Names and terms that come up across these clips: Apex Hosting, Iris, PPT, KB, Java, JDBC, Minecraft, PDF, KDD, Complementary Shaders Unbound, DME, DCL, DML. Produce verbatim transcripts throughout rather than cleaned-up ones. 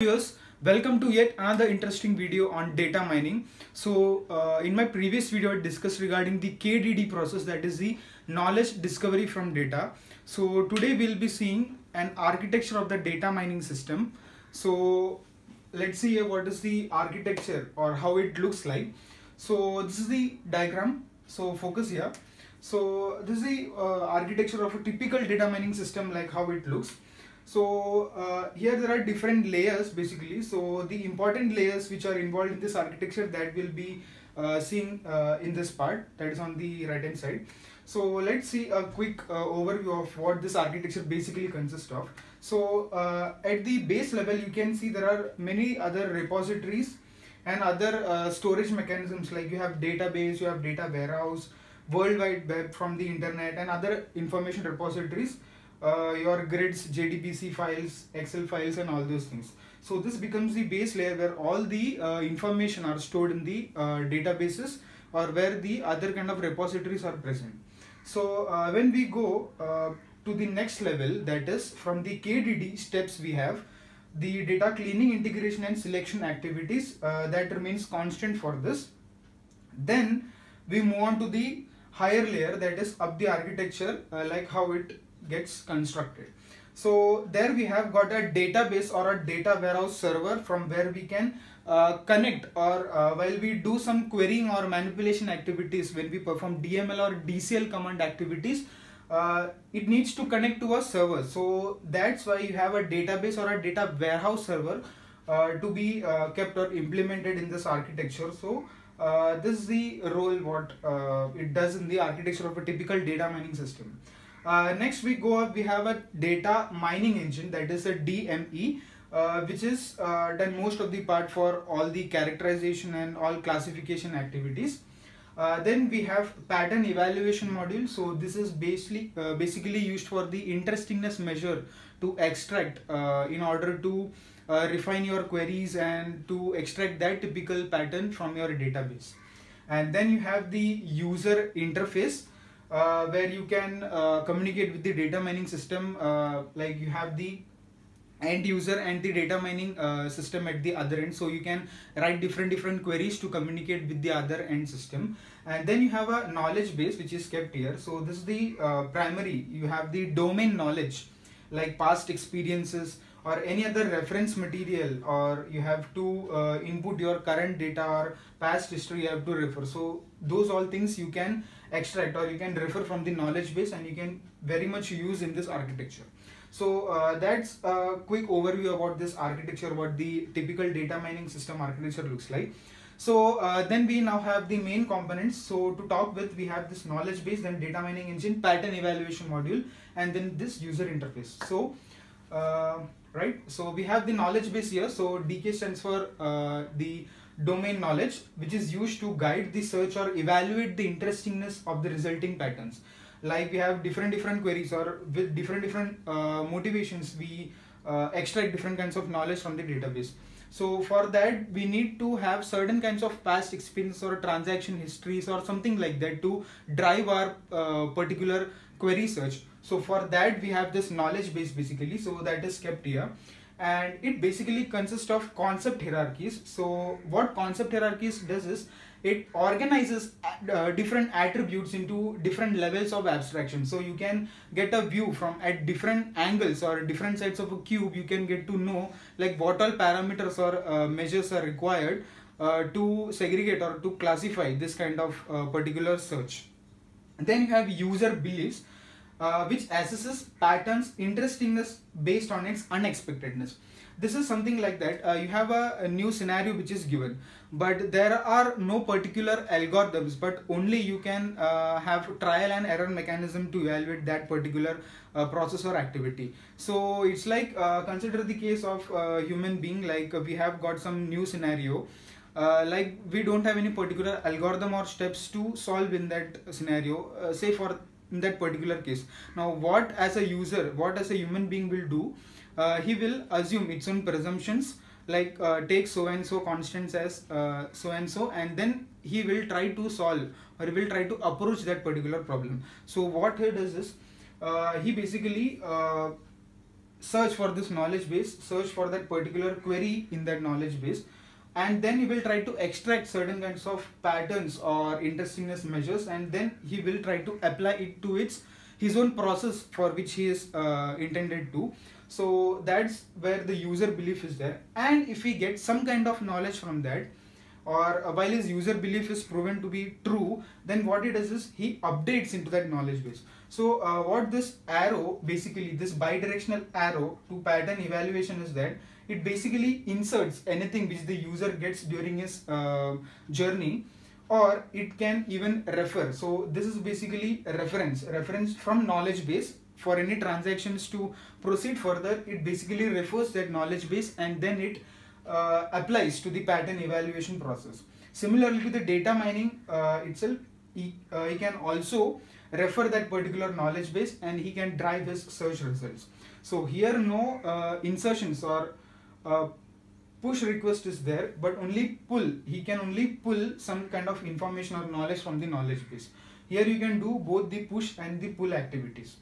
Viewers, welcome to yet another interesting video on data mining. So uh, in my previous video I discussed regarding the K D D process, that is the knowledge discovery from data. So today we'll be seeing an architecture of the data mining system. So let's see what is the architecture or how it looks like. So this is the diagram, so focus here. So this is the uh, architecture of a typical data mining system, like how it looks. So uh, here there are different layers basically. So the important layers which are involved in this architecture that we'll be uh, seeing uh, in this part, that is on the right hand side. So let's see a quick uh, overview of what this architecture basically consists of. So uh, at the base level you can see there are many other repositories and other uh, storage mechanisms, like you have database, you have data warehouse, World Wide Web from the internet and other information repositories. Uh, your grids, J D B C files, Excel files and all those things. So this becomes the base layer where all the uh, information are stored in the uh, databases or where the other kind of repositories are present. So uh, when we go uh, to the next level, that is from the K D D steps, we have the data cleaning, integration and selection activities uh, that remains constant for this. Then we move on to the higher layer, that is up the architecture, uh, like how it gets constructed. So there we have got a database or a data warehouse server from where we can uh, connect or uh, while we do some querying or manipulation activities, when we perform D M L or D C L command activities, uh, it needs to connect to a server. So that's why you have a database or a data warehouse server uh, to be uh, kept or implemented in this architecture. So uh, this is the role what uh, it does in the architecture of a typical data mining system. Uh, next we go up, we have a data mining engine, that is a D M E, uh, which is uh, done most of the part for all the characterization and all classification activities. Uh, then we have pattern evaluation module. So this is basically uh, basically used for the interestingness measure to extract uh, in order to uh, refine your queries and to extract that typical pattern from your database. And then you have the user interface, Uh, where you can uh, communicate with the data mining system, uh, like you have the end user and the data mining uh, system at the other end, so you can write different different queries to communicate with the other end system. And then you have a knowledge base which is kept here. So this is the uh, primary, you have the domain knowledge like past experiences or any other reference material, or you have to uh, input your current data or past history you have to refer. So those all things you can extract or you can refer from the knowledge base, and you can very much use in this architecture. So uh, that's a quick overview about this architecture, what the typical data mining system architecture looks like. So uh, then we now have the main components. So to talk with, we have this knowledge base, then data mining engine, pattern evaluation module, and then this user interface. So uh, right, so we have the knowledge base here. So D K stands for uh, the domain knowledge, which is used to guide the search or evaluate the interestingness of the resulting patterns. Like we have different different queries, or with different different uh, motivations we uh, extract different kinds of knowledge from the database. So for that we need to have certain kinds of past experience or transaction histories or something like that to drive our uh, particular query search. So for that we have this knowledge base basically, so that is kept here. And it basically consists of concept hierarchies. So what concept hierarchies does is it organizes uh, different attributes into different levels of abstraction. So you can get a view from at different angles or different sides of a cube. You can get to know like what all parameters or uh, measures are required uh, to segregate or to classify this kind of uh, particular search. And then you have user beliefs, Uh, which assesses patterns interestingness based on its unexpectedness. This is something like that. Uh, you have a, a new scenario which is given, but there are no particular algorithms, but only you can uh, have trial and error mechanism to evaluate that particular uh, process or activity. So it's like uh, consider the case of a human being, like we have got some new scenario. Uh, like we don't have any particular algorithm or steps to solve in that scenario, uh, say for in that particular case. Now what as a user, what as a human being will do, uh, he will assume its own presumptions, like uh, take so and so constants as uh, so and so, and then he will try to solve or he will try to approach that particular problem. So what he does is uh, he basically uh, search for this knowledge base, search for that particular query in that knowledge base, and then he will try to extract certain kinds of patterns or interestingness measures, and then he will try to apply it to its his own process for which he is uh, intended to. So that's where the user belief is there, and if he gets some kind of knowledge from that, or uh, while his user belief is proven to be true, then what he does is he updates into that knowledge base. So uh, what this arrow, basically this bidirectional arrow to pattern evaluation, is that it basically inserts anything which the user gets during his uh, journey, or it can even refer. So this is basically a reference, reference from knowledge base. For any transactions to proceed further, it basically refers that knowledge base and then it uh, applies to the pattern evaluation process. Similarly to the data mining uh, itself, he, uh, he can also refer that particular knowledge base and he can drive his search results. So here no uh, insertions or uh, push request is there, but only pull. He can only pull some kind of information or knowledge from the knowledge base. Here you can do both the push and the pull activities.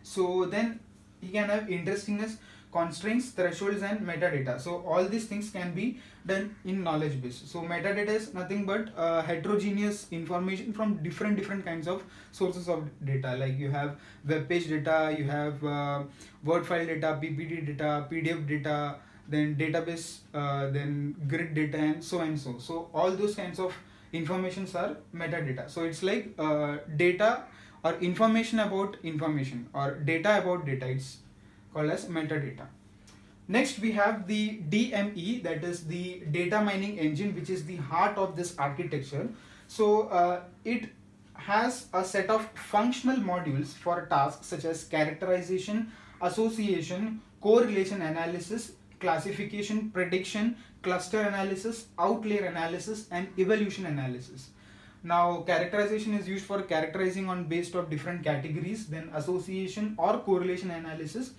So then you can have interestingness, constraints, thresholds and metadata. So all these things can be done in knowledge base. So metadata is nothing but uh, heterogeneous information from different different kinds of sources of data. Like you have web page data, you have uh, Word file data, P P T data, P D F data, then database, uh, then grid data, and so and so. So all those kinds of informations are metadata. So it's like uh, data or information about information, or data about data. It's called as metadata. Next we have the D M E, that is the data mining engine, which is the heart of this architecture. So uh, it has a set of functional modules for tasks such as characterization, association, correlation analysis, classification, prediction, cluster analysis, outlier analysis and evolution analysis. Now characterization is used for characterizing on based of different categories, then association or correlation analysis.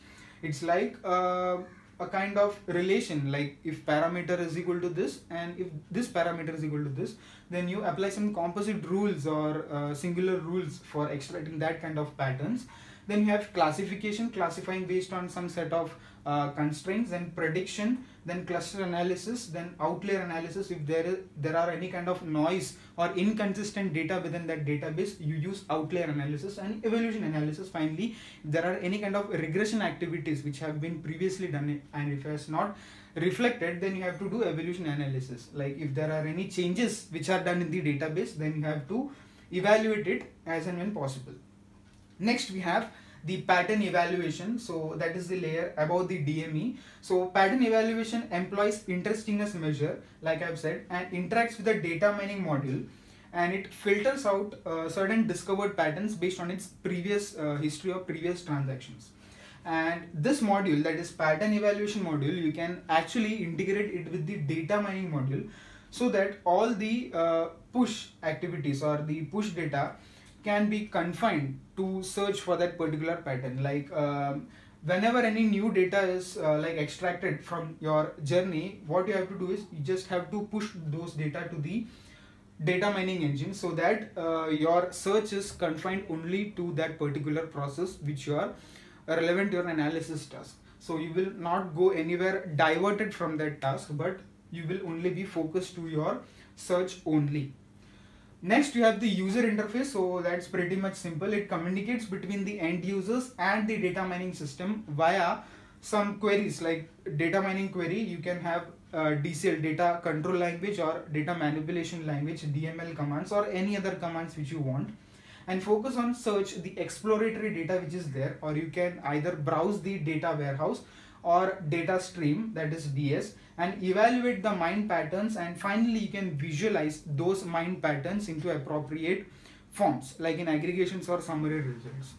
It's like uh, a kind of relation, like if parameter is equal to this and if this parameter is equal to this, then you apply some composite rules or uh, singular rules for extracting that kind of patterns. Then you have classification, classifying based on some set of uh, constraints, then prediction, then cluster analysis, then outlier analysis. If there is, there are any kind of noise or inconsistent data within that database, you use outlier analysis, and evolution analysis. Finally, there are any kind of regression activities which have been previously done and if it has not reflected, then you have to do evolution analysis. Like if there are any changes which are done in the database, then you have to evaluate it as and when possible. Next we have the pattern evaluation. So that is the layer above the D M E. So pattern evaluation employs interestingness measure, like I've said, and interacts with the data mining module, and it filters out uh, certain discovered patterns based on its previous uh, history or previous transactions. And this module, that is pattern evaluation module, you can actually integrate it with the data mining module so that all the uh, push activities or the push data can be confined to search for that particular pattern. Like um, whenever any new data is uh, like extracted from your journey, what you have to do is you just have to push those data to the data mining engine so that uh, your search is confined only to that particular process which you are relevant to your analysis task. So you will not go anywhere diverted from that task, but you will only be focused to your search only. Next you have the user interface. So that's pretty much simple. It communicates between the end users and the data mining system via some queries. Like data mining query, you can have uh, D C L, data control language, or data manipulation language, D M L commands, or any other commands which you want, and focus on search the exploratory data which is there. Or you can either browse the data warehouse or data stream, that is D S, and evaluate the mine patterns, and finally you can visualize those mine patterns into appropriate forms, like in aggregations or summary results.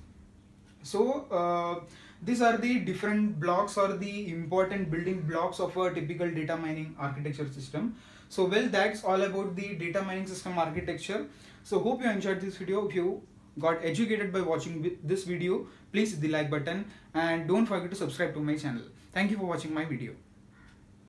So uh, these are the different blocks or the important building blocks of a typical data mining architecture system. So well, that's all about the data mining system architecture. So hope you enjoyed this video. If you got educated by watching this video, please hit the like button and don't forget to subscribe to my channel. Thank you for watching my video.